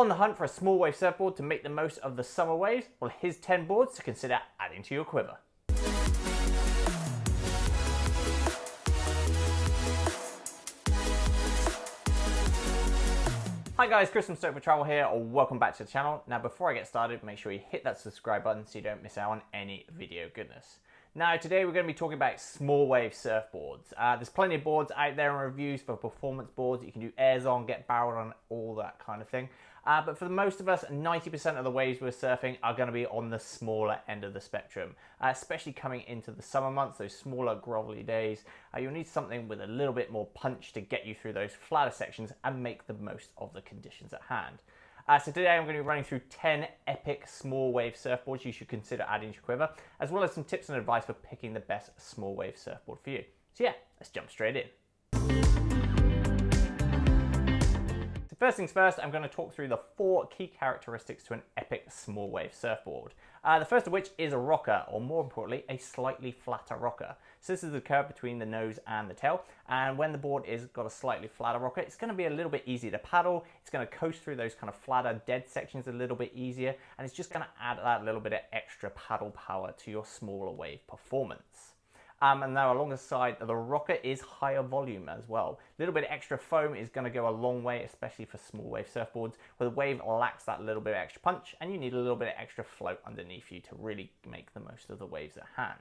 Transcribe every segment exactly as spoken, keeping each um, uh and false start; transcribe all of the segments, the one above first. On the hunt for a small wave surfboard to make the most of the summer waves? Well, here's ten boards to consider adding to your quiver. Hi guys, Chris from Stoked For Travel here, or welcome back to the channel. Now before I get started, make sure you hit that subscribe button so you don't miss out on any video goodness. Now today we're going to be talking about small wave surfboards. Uh, there's plenty of boards out there and reviews for performance boards that you can do airs on, get barreled on, all that kind of thing. Uh, but for the most of us, ninety percent of the waves we're surfing are going to be on the smaller end of the spectrum, uh, especially coming into the summer months, those smaller grovelly days. Uh, you'll need something with a little bit more punch to get you through those flatter sections and make the most of the conditions at hand. Uh, so today I'm going to be running through ten epic small wave surfboards you should consider adding to your quiver, as well as some tips and advice for picking the best small wave surfboard for you. So yeah, let's jump straight in. First things first, I'm going to talk through the four key characteristics to an epic small wave surfboard. Uh, the first of which is a rocker, or more importantly, a slightly flatter rocker. So this is the curve between the nose and the tail, and when the board is got a slightly flatter rocker, it's going to be a little bit easier to paddle, it's going to coast through those kind of flatter dead sections a little bit easier, and it's just going to add that little bit of extra paddle power to your smaller wave performance. Um, and now alongside the rocker is higher volume as well. A little bit of extra foam is going to go a long way, especially for small wave surfboards, where the wave lacks that little bit of extra punch and you need a little bit of extra float underneath you to really make the most of the waves at hand.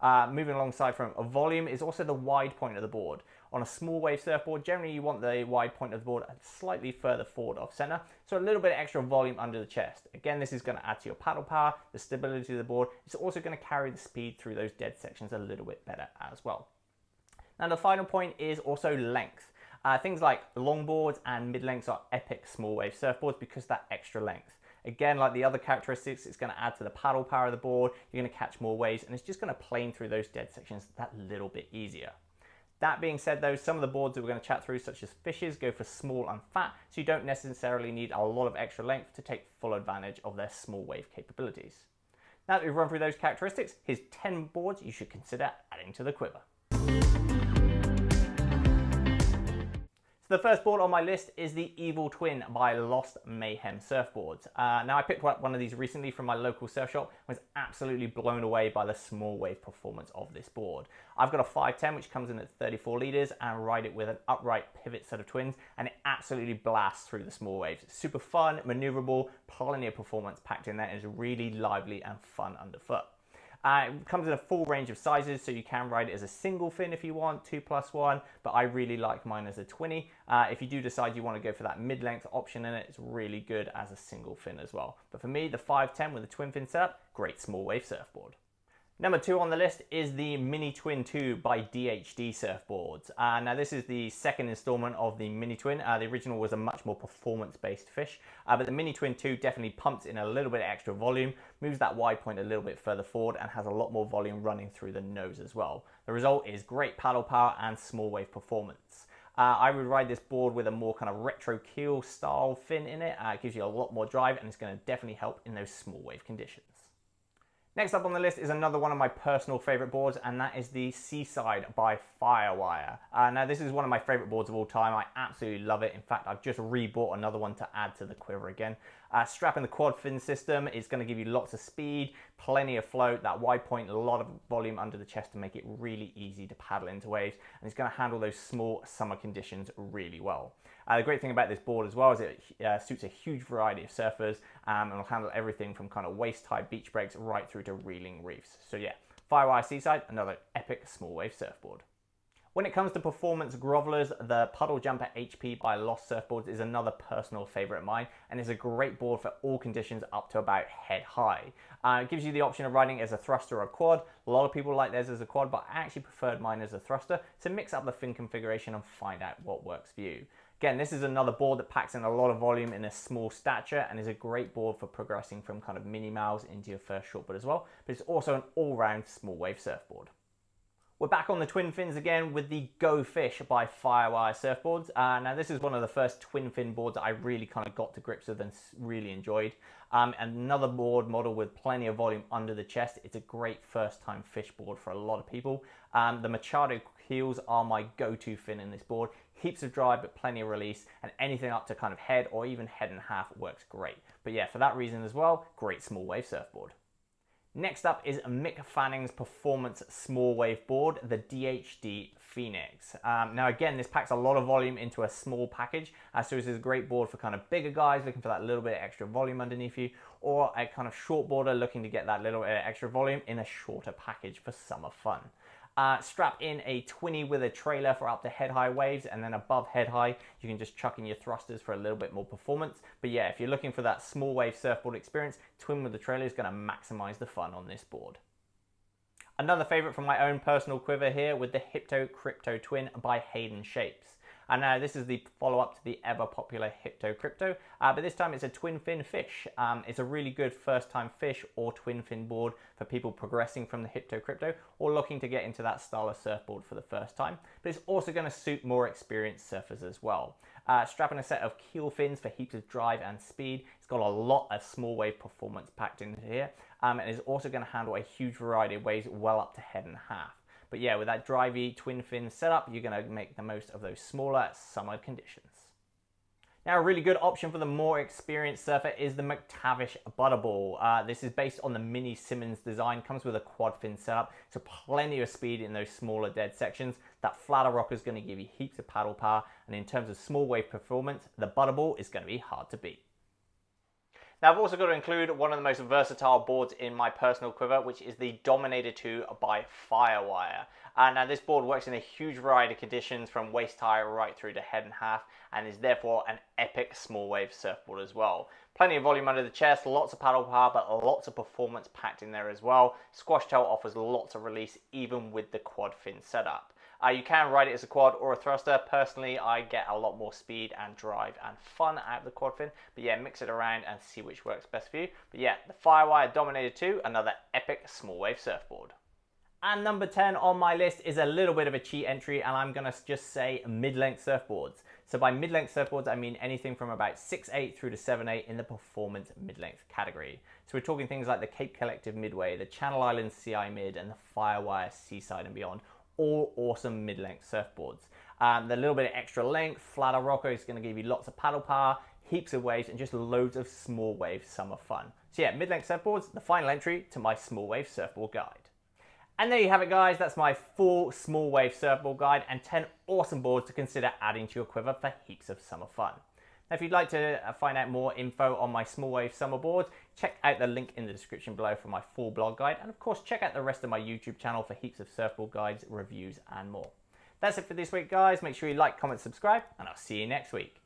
Uh, moving alongside from a volume is also the wide point of the board. On a small wave surfboard, generally you want the wide point of the board slightly further forward off center, so a little bit of extra volume under the chest. Again, this is going to add to your paddle power, the stability of the board. It's also going to carry the speed through those dead sections a little bit better as well. Now the final point is also length. Uh, things like longboards and mid-lengths are epic small wave surfboards because of that extra length. Again, like the other characteristics, it's going to add to the paddle power of the board, you're going to catch more waves, and it's just going to plane through those dead sections that little bit easier. That being said though, some of the boards that we're going to chat through, such as fishes, go for small and fat, so you don't necessarily need a lot of extra length to take full advantage of their small wave capabilities. Now that we've run through those characteristics, here's ten boards you should consider adding to the quiver. The first board on my list is the Evil Twin by Lost Mayhem Surfboards. Uh, now I picked up one of these recently from my local surf shop and was absolutely blown away by the small wave performance of this board. I've got a five ten which comes in at thirty-four litres and ride it with an upright pivot set of twins, and it absolutely blasts through the small waves. It's super fun, manoeuvrable, plenty of performance packed in there, and it's really lively and fun underfoot. Uh, it comes in a full range of sizes, so you can ride it as a single fin if you want, two plus one, but I really like mine as a twinny. Uh, if you do decide you want to go for that mid-length option in it, it's really good as a single fin as well. But for me, the five ten with a twin fin setup, great small wave surfboard. Number two on the list is the Mini Twin two by D H D Surfboards. Uh, now this is the second installment of the Mini Twin. Uh, the original was a much more performance-based fish, uh, but the Mini Twin two definitely pumps in a little bit of extra volume, moves that wide point a little bit further forward, and has a lot more volume running through the nose as well. The result is great paddle power and small wave performance. Uh, I would ride this board with a more kind of retro keel style fin in it. Uh, it gives you a lot more drive, and it's going to definitely help in those small wave conditions. Next up on the list is another one of my personal favourite boards, and that is the Seaside by Firewire. Uh, now this is one of my favourite boards of all time. I absolutely love it. In fact, I've just re-bought another one to add to the quiver again. Uh, strapping the quad fin system is going to give you lots of speed, plenty of float, that wide point, a lot of volume under the chest to make it really easy to paddle into waves, and it's going to handle those small summer conditions really well. Uh, the great thing about this board as well is it uh, suits a huge variety of surfers, um, and will handle everything from kind of waist-high beach breaks right through to reeling reefs. So yeah, Firewire Seaside, another epic small wave surfboard. When it comes to performance grovelers, the Puddle Jumper H P by Lost Surfboards is another personal favourite of mine, and is a great board for all conditions up to about head high. Uh, it gives you the option of riding as a thruster or a quad. A lot of people like theirs as a quad, but I actually preferred mine as a thruster, so mix up the fin configuration and find out what works for you. Again, this is another board that packs in a lot of volume in a small stature, and is a great board for progressing from kind of mini miles into your first shortboard as well, but it's also an all-round small wave surfboard. We're back on the twin fins again with the Go Fish by Firewire Surfboards. Uh, now this is one of the first twin fin boards that I really kind of got to grips with and really enjoyed. Um, another board model with plenty of volume under the chest. It's a great first time fish board for a lot of people. Um, the Machado keels are my go-to fin in this board. Heaps of drive, but plenty of release, and anything up to kind of head or even head and half works great. But yeah, for that reason as well, great small wave surfboard. Next up is Mick Fanning's performance small wave board, the D H D Phoenix. Um, now again, this packs a lot of volume into a small package, uh, so this is a great board for kind of bigger guys looking for that little bit of extra volume underneath you, or a kind of short boarder looking to get that little bit of extra volume in a shorter package for summer fun. Uh, strap in a twinny with a trailer for up to head high waves, and then above head high you can just chuck in your thrusters for a little bit more performance. But yeah, if you're looking for that small wave surfboard experience, twin with the trailer is going to maximize the fun on this board. Another favorite from my own personal quiver here with the Hypto Krypto Twin by Hayden Shapes. And now uh, this is the follow-up to the ever-popular Hypto Krypto, uh, but this time it's a twin fin fish. Um, it's a really good first-time fish or twin fin board for people progressing from the Hypto Krypto or looking to get into that style of surfboard for the first time. But it's also going to suit more experienced surfers as well. Uh, strapping a set of keel fins for heaps of drive and speed. It's got a lot of small wave performance packed into here, um, and is also going to handle a huge variety of waves well up to head and half. But yeah, with that drivey twin fin setup, you're going to make the most of those smaller summer conditions. Now, a really good option for the more experienced surfer is the McTavish Butterball. Uh, this is based on the Mini Simmons design, comes with a quad fin setup, so plenty of speed in those smaller dead sections. That flatter rocker is going to give you heaps of paddle power, and in terms of small wave performance, the Butterball is going to be hard to beat. Now, I've also got to include one of the most versatile boards in my personal quiver, which is the Dominator two by Firewire. Uh, now, this board works in a huge variety of conditions from waist high right through to head and half, and is therefore an epic small wave surfboard as well. Plenty of volume under the chest, lots of paddle power, but lots of performance packed in there as well. Squash tail offers lots of release, even with the quad fin setup. Uh, you can ride it as a quad or a thruster. Personally, I get a lot more speed and drive and fun out of the quad fin. But yeah, mix it around and see which works best for you. But yeah, the Firewire Dominator two, another epic small wave surfboard. And number ten on my list is a little bit of a cheat entry, and I'm going to just say mid-length surfboards. So by mid-length surfboards, I mean anything from about six eight through to seven eight in the performance mid-length category. So we're talking things like the Cape Collective Midway, the Channel Island C I Mid, and the Firewire Seaside and beyond. All awesome mid-length surfboards. Um, the little bit of extra length, flatter rocker is going to give you lots of paddle power, heaps of waves, and just loads of small wave summer fun. So yeah, mid-length surfboards, the final entry to my small wave surfboard guide. And there you have it, guys. That's my full small wave surfboard guide and ten awesome boards to consider adding to your quiver for heaps of summer fun. Now, if you'd like to find out more info on my small wave summer boards, check out the link in the description below for my full blog guide. And of course, check out the rest of my YouTube channel for heaps of surfboard guides, reviews, and more. That's it for this week, guys. Make sure you like, comment, subscribe, and I'll see you next week.